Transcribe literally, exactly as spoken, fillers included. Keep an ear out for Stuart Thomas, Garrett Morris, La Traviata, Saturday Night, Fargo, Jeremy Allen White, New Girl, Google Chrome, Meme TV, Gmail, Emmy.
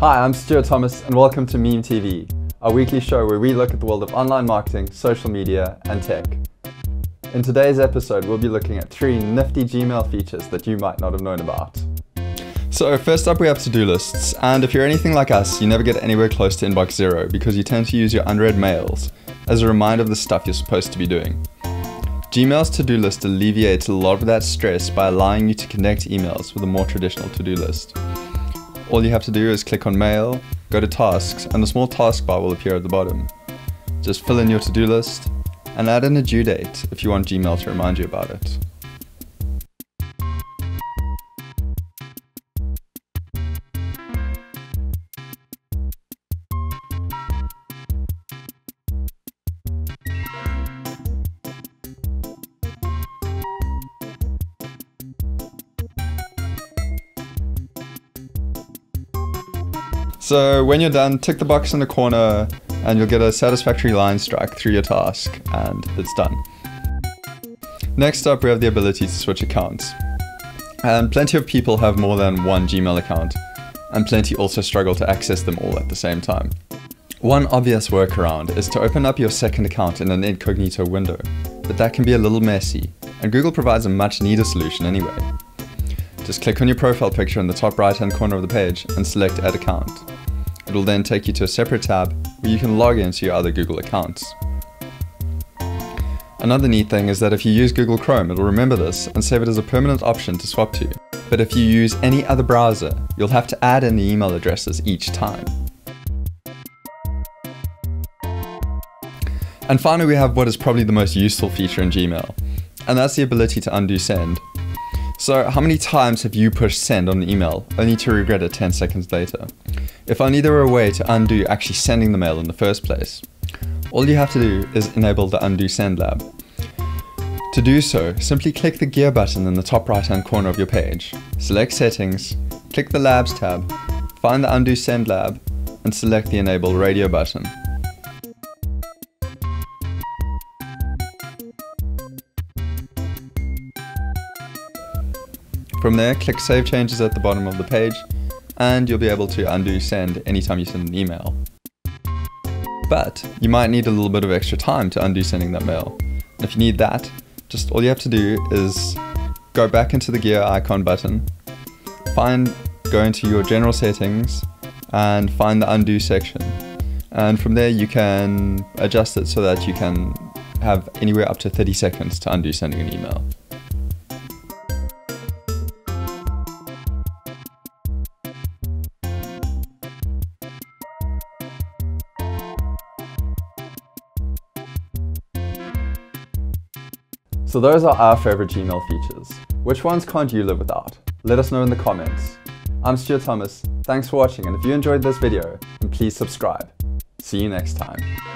Hi, I'm Stuart Thomas and welcome to Meme T V, our weekly show where we look at the world of online marketing, social media and tech. In today's episode, we'll be looking at three nifty Gmail features that you might not have known about. So first up, we have to-do lists, and if you're anything like us, you never get anywhere close to inbox zero because you tend to use your unread mails as a reminder of the stuff you're supposed to be doing. Gmail's to-do list alleviates a lot of that stress by allowing you to connect emails with a more traditional to-do list. All you have to do is click on Mail, go to Tasks, and a small taskbar will appear at the bottom. Just fill in your to-do list and add in a due date if you want Gmail to remind you about it. So when you're done, tick the box in the corner and you'll get a satisfactory line strike through your task, and it's done. Next up, we have the ability to switch accounts. And plenty of people have more than one Gmail account, and plenty also struggle to access them all at the same time. One obvious workaround is to open up your second account in an incognito window, but that can be a little messy, and Google provides a much needed solution anyway. Just click on your profile picture in the top right hand corner of the page and select Add Account. It will then take you to a separate tab where you can log into your other Google accounts. Another neat thing is that if you use Google Chrome, it will remember this and save it as a permanent option to swap to. But if you use any other browser, you'll have to add in the email addresses each time. And finally, we have what is probably the most useful feature in Gmail, and that's the ability to undo send. So how many times have you pushed send on an email, only to regret it ten seconds later? If only there were a way to undo actually sending the mail in the first place. All you have to do is enable the Undo Send Lab. To do so, simply click the gear button in the top right hand corner of your page, select Settings, click the Labs tab, find the Undo Send Lab, and select the Enable Radio button. From there, click Save Changes at the bottom of the page, and you'll be able to undo send anytime you send an email. But you might need a little bit of extra time to undo sending that mail. And if you need that, just all you have to do is go back into the gear icon button, find, go into your general settings, and find the undo section. And from there you can adjust it so that you can have anywhere up to thirty seconds to undo sending an email. So those are our favorite Gmail features. Which ones can't you live without? Let us know in the comments. I'm Stuart Thomas, thanks for watching, and if you enjoyed this video, then please subscribe. See you next time.